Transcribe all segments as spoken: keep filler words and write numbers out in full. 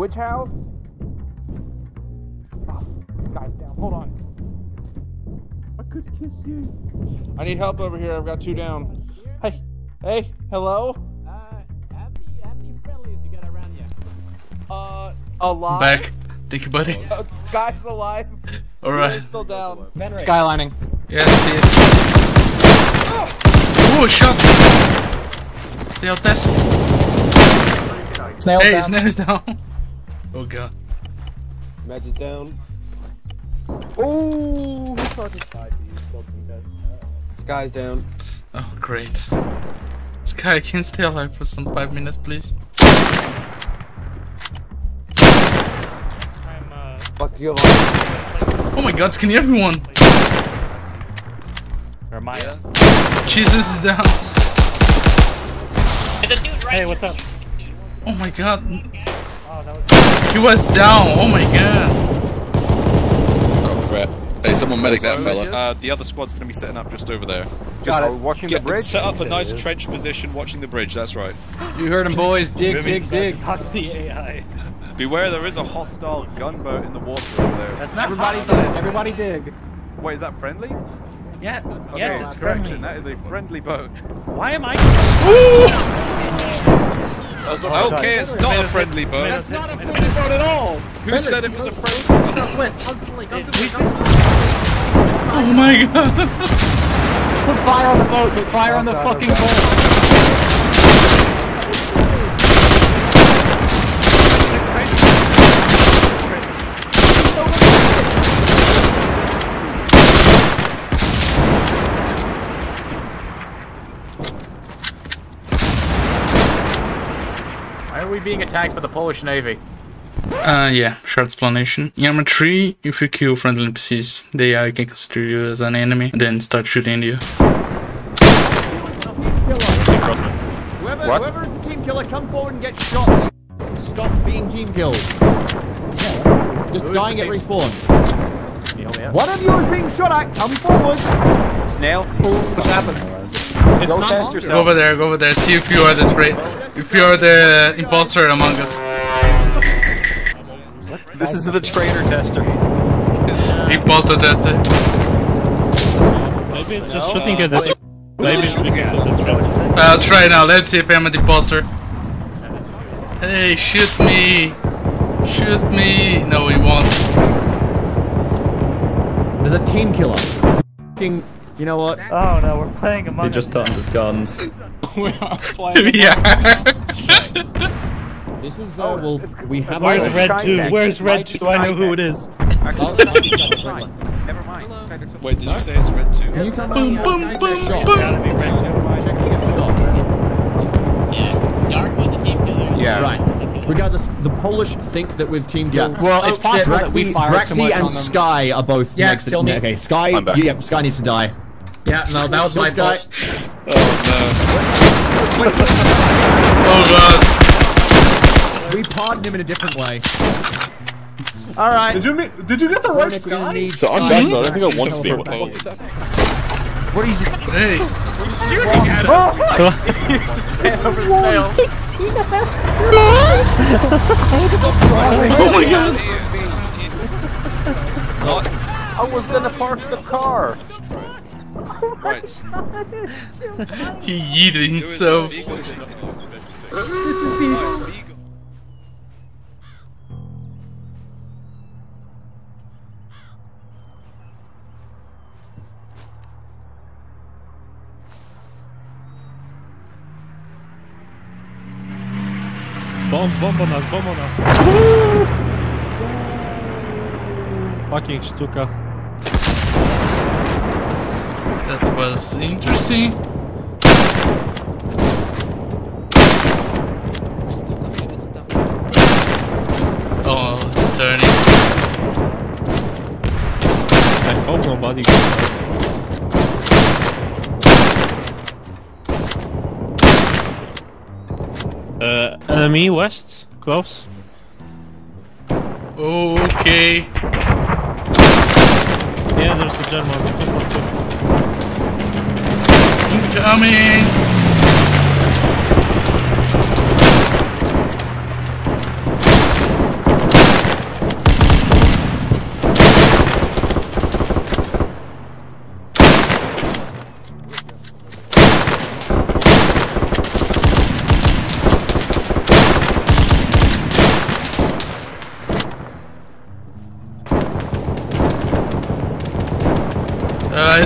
Which house? Oh, this guy's down. Hold on. I could kiss you. I need help over here. I've got two down. Hey. Hey. Hello? Uh, how many, how many friendlies you got around you? Uh, alive? Back. Thank you, buddy. Uh, Sky's alive. Alright. Still down. Skylining. Yeah, I see it. Oh, shot. They are testing. Snail's hey, down. Snail's down. Oh god. Magic down. Oh, who started five? Sky's down. Oh great. Sky, can you stay alive for some five minutes, please? I'm, uh... Fuck you. Oh my god, skinny everyone. Or Maya. Yeah. Jesus is down. There's a dude right hey, what's up? Oh my god. Oh, that was... He was down. Oh my god. Oh crap. Hey, someone medic that fella. Uh, the other squad's gonna be setting up just over there. Just uh, watching the bridge. Set up a nice trench position, watching the bridge. That's right. You heard him, boys. Dig, dig, dig. Talk to the A I. Beware, there is a hostile gunboat in the water over there. That's not everybody hostile. Dig. Everybody dig. Wait, is that friendly? Yeah, okay, yes, it's friendly. That is a friendly boat. Why am I... Ooh! Okay, it's not a friendly boat. That's not a friendly boat at all! Who said it was a friendly boat? Oh my god! Put fire on the boat, put fire on the fucking boat! Why are we being attacked by the Polish Navy? Uh, yeah, short explanation. In Arma three, if you kill friendly N P Cs, they uh, can consider you as an enemy and then start shooting you. Whoever, whoever is the team killer, come forward and get shot. Stop being team killed. Just Who dying at respawn. Yeah, one of you is being shot at, come forward. Snail, what's happened? It's go not go over there, go over there, see if you are the tra if you are the imposter among us. This is the traitor tester. Imposter tester. Maybe it's just shooting at this. Maybe it's shooting at this. I'll try now, let's see if I'm an imposter. Hey, shoot me! Shoot me! No, he won't. There's a team killer. Fucking. You know what? Oh no, we're playing Among Us. He just turned his guns. We are playing. Yeah. This is uh, well, we have. Where's Red Two? Where's Red Two? I know who it is. Never mind. Wait, did you say it's Red Two? Can you come boom, boom, boom, boom. Gotta be Red Two. Checking a shot. Yeah, Dark was a team killer. Yeah, right. Regardless, the Polish think that we've team killed. Yeah. Well, it's possible that we fire someone on them. Rexy and Sky are both next to me. Okay, Sky. Yeah, Sky needs to die. Yeah, no, that was my fault. Oh no. Oh god. We pardoned him in a different way. Alright. Did you did you get the right guy? So I'm back though, I think I want to be with Poland. What is he? Hey. We're shooting at him! He's just bent over his tail. Oh my god. I was gonna park the car. Right. He yeeted himself. This is Beagle. Bomb, bomb on us, bomb on us. Fucking Stuka. That was interesting. Oh, it's turning. I hope nobody goes. Uh, enemy west, close. Okay. Yeah, there's a German. Coming!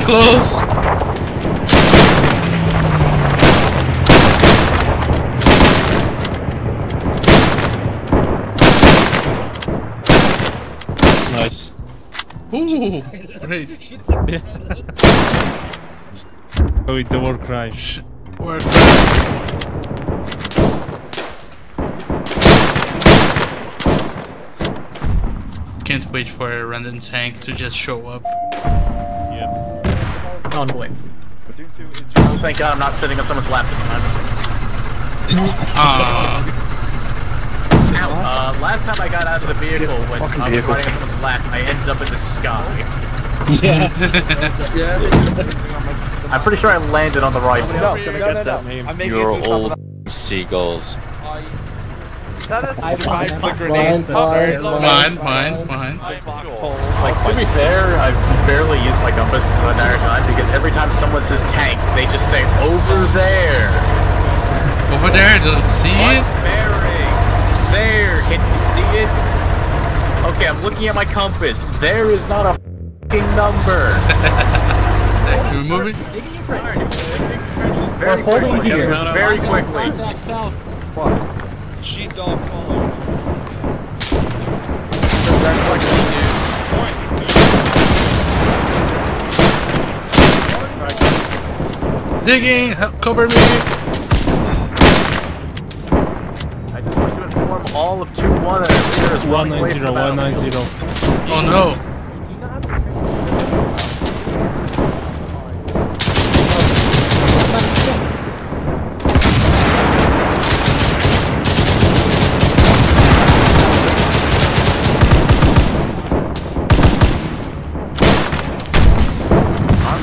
was close. Nice. Ooh, great. Oh, it's the war crime. Shh. War crime. Can't wait for a random tank to just show up. Yep. On blink. Oh, thank God I'm not sitting on someone's lap this time. Uh, uh, last time I got out of the vehicle when I was vehicle. riding on someone's lap, I ended up in the sky. Yeah. Yeah. I'm pretty sure I landed on the right. Who's gonna get that name? You're old seagulls. I find the grenade. Mine, mine, mine. To be fair, I've barely used my compass this entire time because every time someone says tank, they just say over there. Over there, don't see it. There, can you see it? Okay, I'm looking at my compass. There is not a f***ing number. Can we move it? We're holding here. Very quickly. Fuck. She don't follow. Digging! Help cover me! I just want to inform all of two one that there is one ninety, one ninety. Oh no!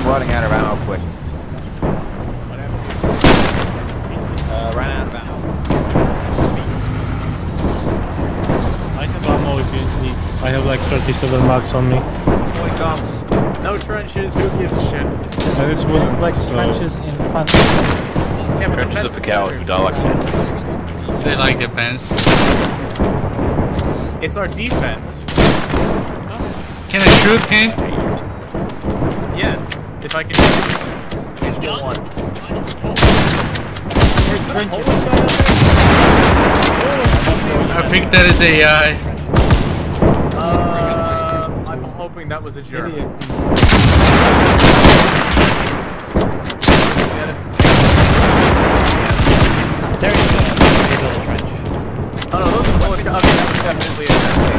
Running out of ammo quick. Uh, ran out of ammo. I have ammo if you need. I have like thirty-seven max on me. Holy cops. No trenches, who gives a shit? I just wouldn't like so. trenches in front of yeah, the trenches of the cowards who don't like it. They like their pants. It's our defense. Can I shoot him? Yes. If I can shoot you, one. I think that is A I. Uh, I'm hoping that was a German. Idiot. There you go. Oh no, those are bullets. I mean, that was definitely a German.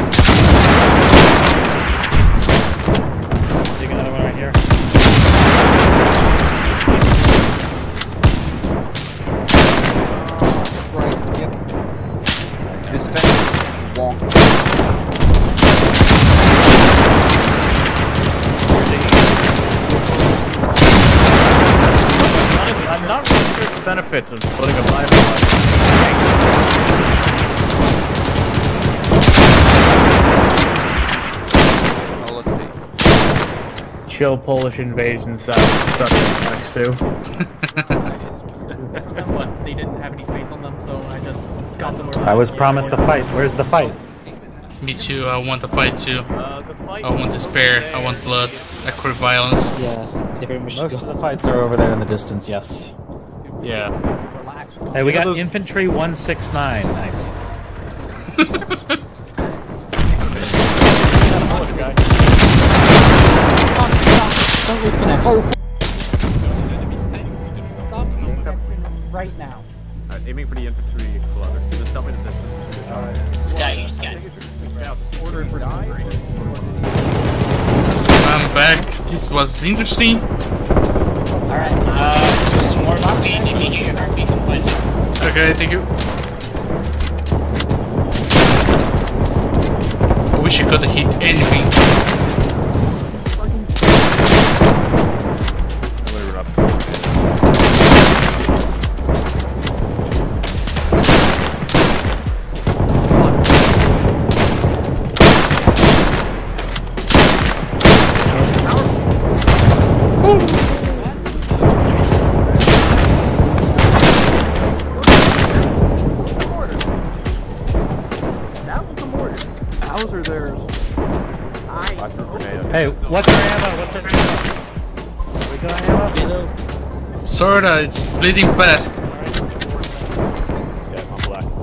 Take another one right here. Benefits of putting a live oh, let's see. Chill Polish invasion sound stuck next to. But they didn't have any space on them, so I just got them around. I was promised a fight. Where's the fight? Me too. I want a fight too. Uh, the fight I want despair. There. I want blood. I crave violence. Yeah. If Most of the fights are over there in the distance. Yes. Yeah. Hey, we got those... infantry one six nine. Nice. Right now. Alright, aiming for the infantry kilometers. So just tell me the distance. Alright. Sky, you sky. I'm back. This was interesting. Alright, uh, do some more lobbying if you get your R P completed. Okay, thank you. I wish I could hit anything. Hey, what's our ammo? What's our ammo? Sorta, it's bleeding fast.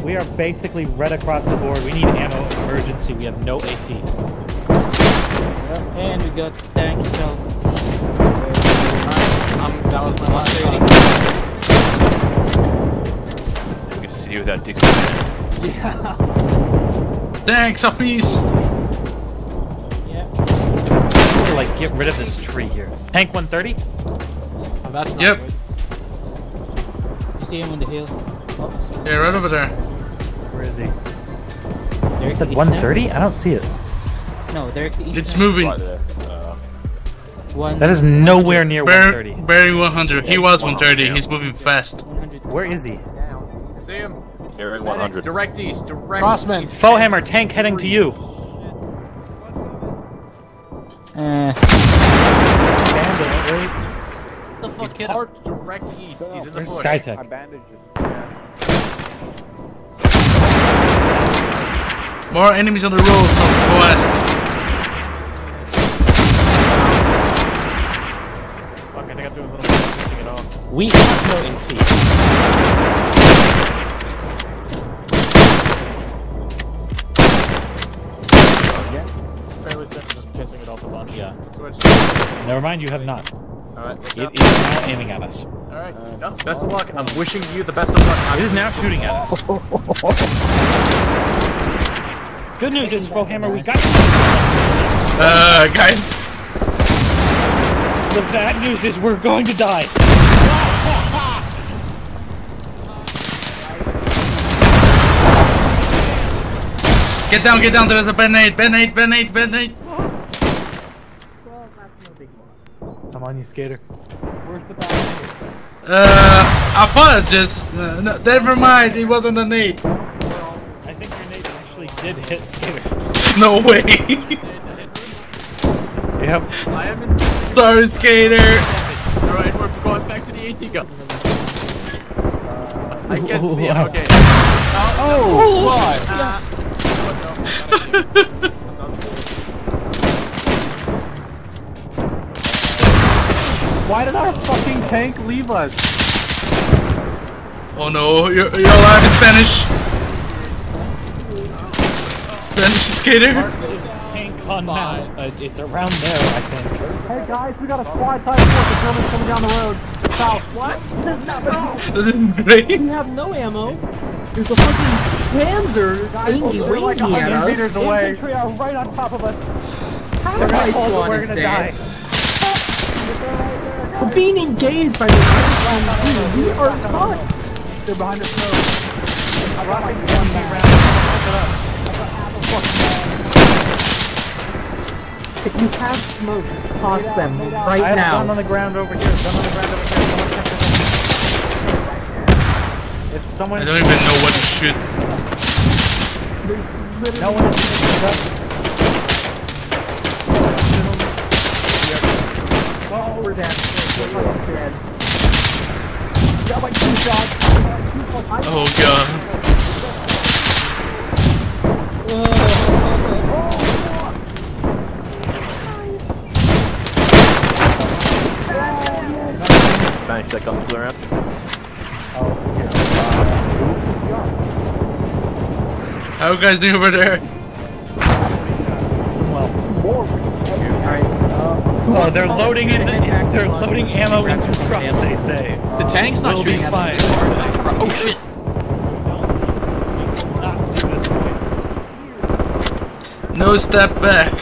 We are basically red across the board. We need ammo emergency. We have no AT. And we got tanks. So I'm down with my last rating. We get to see you without Dixon. Yeah. Tanks apiece. Like, get rid of this tree here. Tank one thirty? Oh, that's not yep. Good. You see him on the hill? Oh, yeah, right over there. Where is he? Derek, it said one thirty? I don't see it. No, Derek, the east. It's moving. Uh, one, that is nowhere near Bear, one thirty. Barry one hundred. He was one thirty. one hundred. He's moving fast. Where is he? See him? Derek one hundred. Direct east. Direct Crossman. East. Foehammer, tank heading to you. Uh, bandit, the fuck he's hit parked him. Direct east. He's in the bush. Skytech. I bandaged him. More enemies on the road southwest. Fuck, I think I'm doing a little bit of missing it off. We have no A T. Fairly simple. Pissing it off a bunch. Yeah. Switch. Never mind, you have not. Alright, it up. Is now aiming at us. Alright, uh, no, best of luck. I'm wishing you the best of luck. I'm it is now shooting at us. Good news is, Foehammer, we got you. Uh, guys. The bad news is we're going to die. Get down, get down. There's a grenade, grenade, grenade, grenade. Come on, you skater. Where's the ball? Uh, I apologize. Uh, no, never mind, it wasn't a nade. I think your nade actually did hit skater. No way. Yep. I am in sorry, skater. Alright, we're going back to the AT gun. Uh, I can't see him. Okay. Oh, what? Oh, oh, uh, why did our fucking tank leave us? Oh no, you're, you're alive in Spanish! Spanish skater? Tank on now. Uh, it's around there, I think. Hey guys, we got a squad type force Germans coming down the road. South. What? This is not no. This isn't great. We have no ammo. There's a fucking Panzer aiming right at us. Meters away. Infantry are right on top of us. How They're nice gonna one we're is gonna dead. die. We're being engaged by the ground. We are caught. They're behind the snow. I got like one round. If you have smoke, toss them right now. I have one on the ground over here. One on the ground over here. If someone I don't even know what to shoot. No one is shooting. Oh, we're dead. Got like two shots. Oh god. Nice, that comes around. How are you guys doing over there? Oh, they're loading in. They're loading ammo into trucks. They say the tank's not shooting at us. Oh shit! No step back.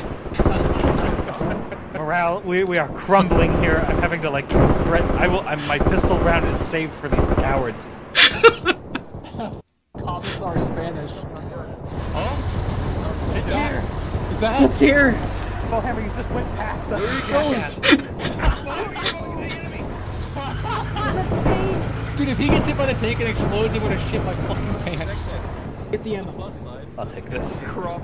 Morale, we we are crumbling here. I'm having to like threat. I will. I'm, my pistol round is saved for these cowards. Commissar Spanish. Oh, it's here. Is that? It's here. Foehammer, you just went past us. Where are you going? Dude, if he gets hit by the tank and explodes, it would have shit my fucking pants. Get the ammo. I'll take this. Oh,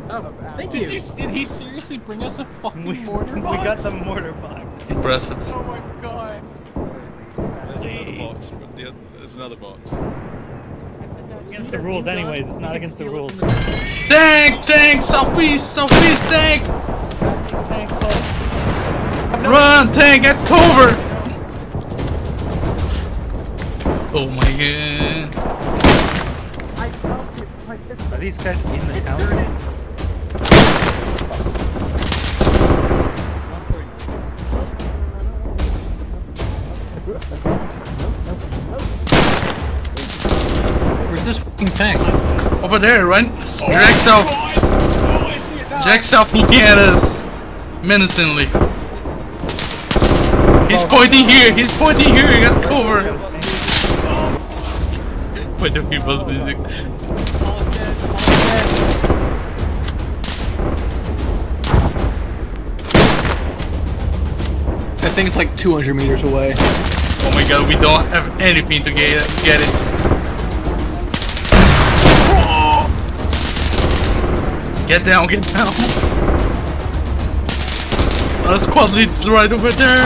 thank you. Did, you. Did he seriously bring us a fucking we, mortar box? We got the mortar box. Impressive. Oh my god. There's another box. There's another box. Against the rules anyways, it's not against the rules. Tank! Tank! Southeast! Southeast tank! Tank, Run, tank, get cover! here. Are these guys in the town? Where's this fucking tank? Over there, right? Jack's out. Jack's out looking at us menacingly. He's pointing here. He's pointing here. He got cover. Wait, the people's music. I think it's like two hundred meters away. Oh my god, we don't have anything to get it. Get it. Oh. Get down, get down. Our squad lead's right over there.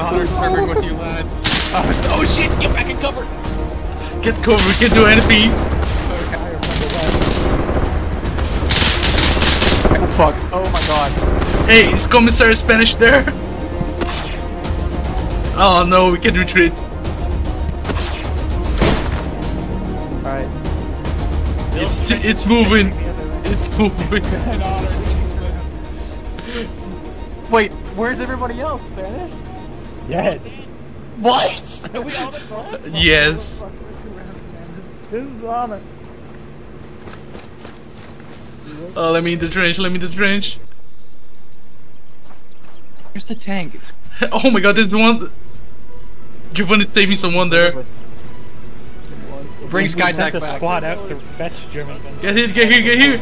Honor serving with you lads. Oh, oh shit, get back in cover! Get cover, we can't do anything! Oh fuck, oh my god. Hey, is Commissary Spanish there? Oh no, we can retreat. Alright. It's it's moving. It's moving. Wait, where's everybody else, Spanish? Yes. What? Are we all the fuck? Yes. This is honor. Oh, let me in the trench, let me in the trench. Where's the tank? It's oh my god, there's the one. Giovanni's saving someone there. Bring Skytech the squad out to fetch German. Get here, get here, get here.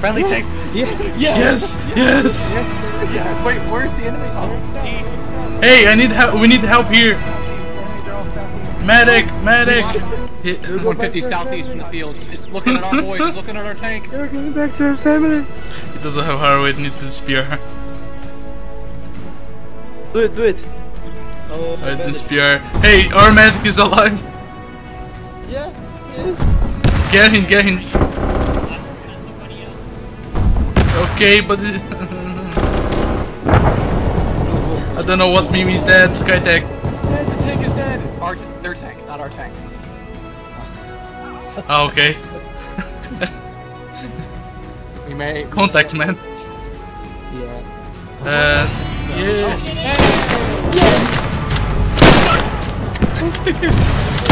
Friendly tank. Yes. Yes. Yes. Yes. Yes. Yes. Wait, where's the enemy? Oh. Hey, I need help. We need help here. Medic, medic. one fifty southeast from the field. Just looking at our boys. Looking at our tank. They're going back to our family. It doesn't have hardware. It needs a spear. Do it. Do it. Oh, right, the spear. Hey, our medic is alive. Yeah, he is. Get him. Get him. Okay, but I don't know what meme is that. Skytech. Yeah, the tank is dead. Our t their tank, not our tank. Oh, okay. We may contacts, man. Yeah. Uh, yeah. Oh, yes.